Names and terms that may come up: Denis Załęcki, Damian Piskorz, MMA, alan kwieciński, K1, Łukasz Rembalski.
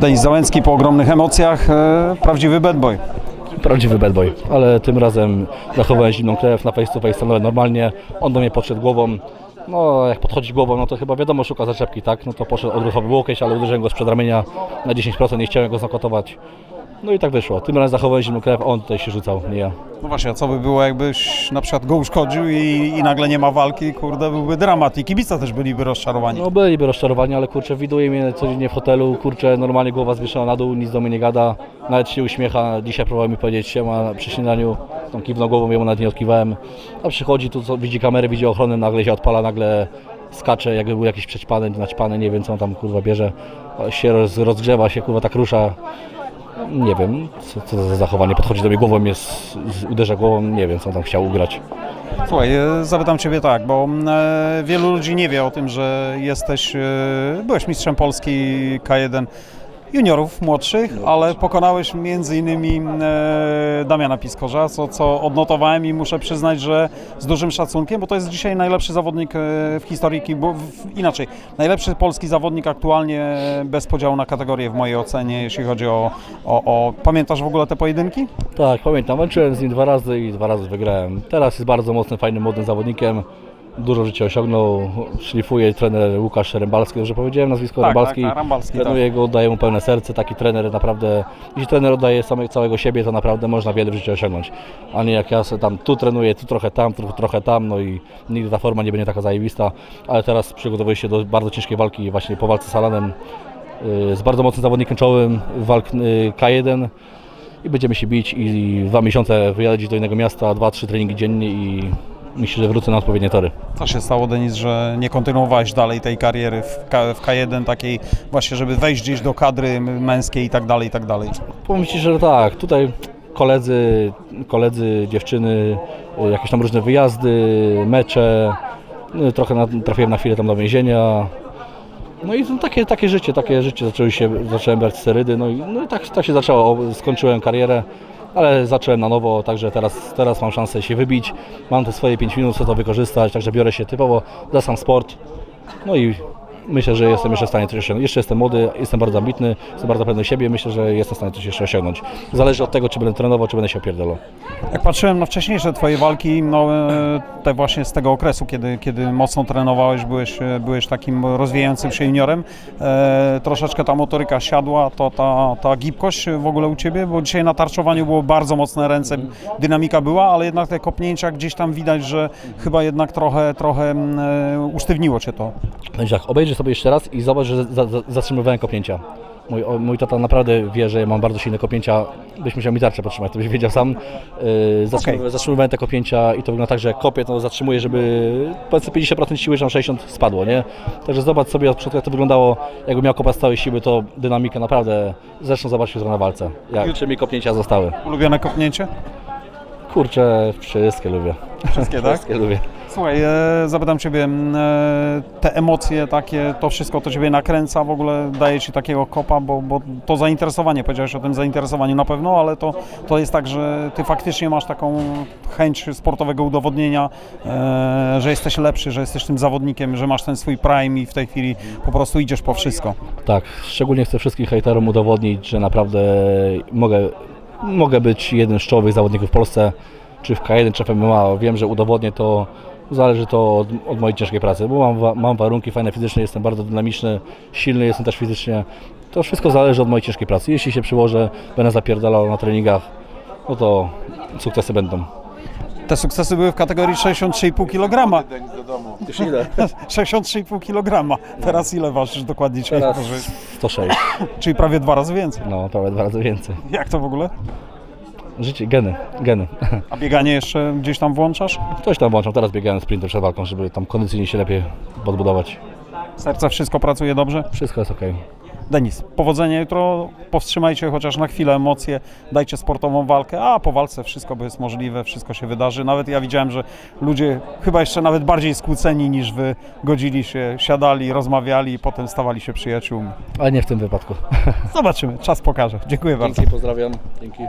Denis Załęcki po ogromnych emocjach, prawdziwy bad boy. Prawdziwy bad boy, ale tym razem zachowałem zimną krew, na face to face stanąłem normalnie, on do mnie podszedł głową. No, jak podchodzi głową, no to chyba wiadomo, szuka zaczepki, tak? No to poszedł odruchowy łokieć, ale uderzyłem go sprzed ramienia na 10%, nie chciałem go znokautować. No i tak wyszło. Tym razem zachowałem zimną krew, on tutaj się rzucał, nie ja. No właśnie, a co by było, jakbyś na przykład go uszkodził i nagle nie ma walki, kurde, byłby dramat i kibica też byliby rozczarowani. No byliby rozczarowani, ale kurczę, widuje mnie codziennie w hotelu, kurczę, normalnie głowa zwieszona na dół, nic do mnie nie gada, nawet się uśmiecha, dzisiaj próbował mi powiedzieć siema przy śniadaniu, tą kiwną głową, jemu nawet nie odkiwałem, a przychodzi tu, co, widzi kamerę, widzi ochronę, nagle się odpala, nagle skacze, jakby był jakiś przećpany, naćpany, nie wiem co on tam kurwa bierze, się rozgrzewa, się kurwa tak rusza. Nie wiem, co za zachowanie. Podchodzi do mnie głową, uderza głową, nie wiem, co on tam chciał ugrać. Słuchaj, zapytam Ciebie tak, bo wielu ludzi nie wie o tym, że byłeś mistrzem Polski K1 juniorów młodszych, ale pokonałeś między innymi Damiana Piskorza, co odnotowałem i muszę przyznać, że z dużym szacunkiem, bo to jest dzisiaj najlepszy zawodnik w historii, najlepszy polski zawodnik aktualnie bez podziału na kategorie w mojej ocenie, jeśli chodzi o... Pamiętasz w ogóle te pojedynki? Tak, pamiętam. Walczyłem z nim dwa razy i dwa razy wygrałem. Teraz jest bardzo mocnym, fajnym, młodym zawodnikiem. Dużo życia osiągnął, szlifuje trener Łukasz Rembalski, dobrze powiedziałem nazwisko? Tak, Rembalski, tak, Rembalski trenuje go, daje mu pełne serce, taki trener naprawdę, jeśli trener oddaje całego siebie, to naprawdę można wiele w życiu osiągnąć, a nie jak ja sobie tam tu trenuję, tu trochę tam, tu trochę tam, no i nigdy ta forma nie będzie taka zajebista, ale teraz przygotowuje się do bardzo ciężkiej walki, właśnie po walce z Alanem, z bardzo mocnym zawodnikiem czołowym, walk K1. I będziemy się bić i 2 miesiące wyjadę do innego miasta, 2-3 treningi dziennie i myślę, że wrócę na odpowiednie tory. Co się stało, Denis, że nie kontynuowałeś dalej tej kariery w K1 takiej właśnie, żeby wejść gdzieś do kadry męskiej i tak dalej, i tak dalej? Powiem Ci, że tak, tutaj koledzy, dziewczyny, jakieś tam różne wyjazdy, mecze, trochę trafiłem na chwilę tam do więzienia. No i takie życie, zacząłem brać sterydy, no i tak się zaczęło, skończyłem karierę. Ale zacząłem na nowo, także teraz mam szansę się wybić, mam te swoje 5 minut, chcę to wykorzystać, także biorę się typowo za sam sport. No i myślę, że jestem jeszcze w stanie coś osiągnąć. Jeszcze jestem młody, jestem bardzo ambitny, jestem bardzo pewny siebie, myślę, że jestem w stanie coś jeszcze osiągnąć. Zależy od tego, czy będę trenował, czy będę się opierdolał. Jak patrzyłem na wcześniejsze Twoje walki, no te właśnie z tego okresu, kiedy mocno trenowałeś, byłeś takim rozwijającym się juniorem, troszeczkę ta motoryka siadła, to ta gibkość w ogóle u Ciebie, bo dzisiaj na tarczowaniu było bardzo mocne ręce, dynamika była, ale jednak te kopnięcia gdzieś tam widać, że chyba jednak trochę usztywniło Cię to. Obejrzyj sobie jeszcze raz i zobacz, że zatrzymywałem kopnięcia. Mój tata naprawdę wie, że ja mam bardzo silne kopnięcia, byś musiał mi tarczę podtrzymać, to byś wiedział sam. Zatrzymywałem te kopnięcia i to wygląda tak, że kopię, to zatrzymuję, żeby powiedzmy 50% siły, że na 60% spadło, nie? Także zobacz sobie od początku, jak to wyglądało, jakbym miał kopać z całej siły, to dynamika naprawdę, zresztą zobacz jutro na walce, czy mi kopnięcia zostały. Ulubione kopnięcie? Kurczę, wszystkie lubię. Wszystkie, tak? Wszystkie lubię. Słuchaj, zapytam Ciebie, te emocje takie, to wszystko to Ciebie nakręca, w ogóle daje Ci takiego kopa, bo to zainteresowanie, powiedziałeś o tym zainteresowaniu na pewno, ale to jest tak, że Ty faktycznie masz taką chęć sportowego udowodnienia, że jesteś lepszy, że jesteś tym zawodnikiem, że masz ten swój prime i w tej chwili po prostu idziesz po wszystko. Tak, szczególnie chcę wszystkim hejterom udowodnić, że naprawdę mogę być jednym z czołowych zawodników w Polsce, czy w K1, czy w MMA. Wiem, że udowodnię to. Zależy to od mojej ciężkiej pracy, bo mam warunki fajne fizyczne, jestem bardzo dynamiczny, silny jestem też fizycznie. To wszystko zależy od mojej ciężkiej pracy. Jeśli się przyłożę, będę zapierdalał na treningach, no to sukcesy będą. Te sukcesy były w kategorii 63,5 kg. 63,5 kg. Teraz ile ważysz dokładnie? Teraz 106. Czyli prawie 2 razy więcej. No, prawie 2 razy więcej. Jak to w ogóle? Życie, geny. A bieganie jeszcze gdzieś tam włączasz? Coś tam włączam, teraz biegałem sprintem przed walką, żeby tam kondycyjnie się lepiej podbudować. Serce wszystko pracuje dobrze? Wszystko jest okej. Denis, powodzenia jutro, powstrzymajcie chociaż na chwilę emocje, dajcie sportową walkę, a po walce wszystko jest możliwe, wszystko się wydarzy. Nawet ja widziałem, że ludzie chyba jeszcze nawet bardziej skłóceni niż wy, godzili się, siadali, rozmawiali i potem stawali się przyjaciółmi. Ale nie w tym wypadku. Zobaczymy, czas pokaże. Dziękuję bardzo. Dzięki, pozdrawiam. Dzięki.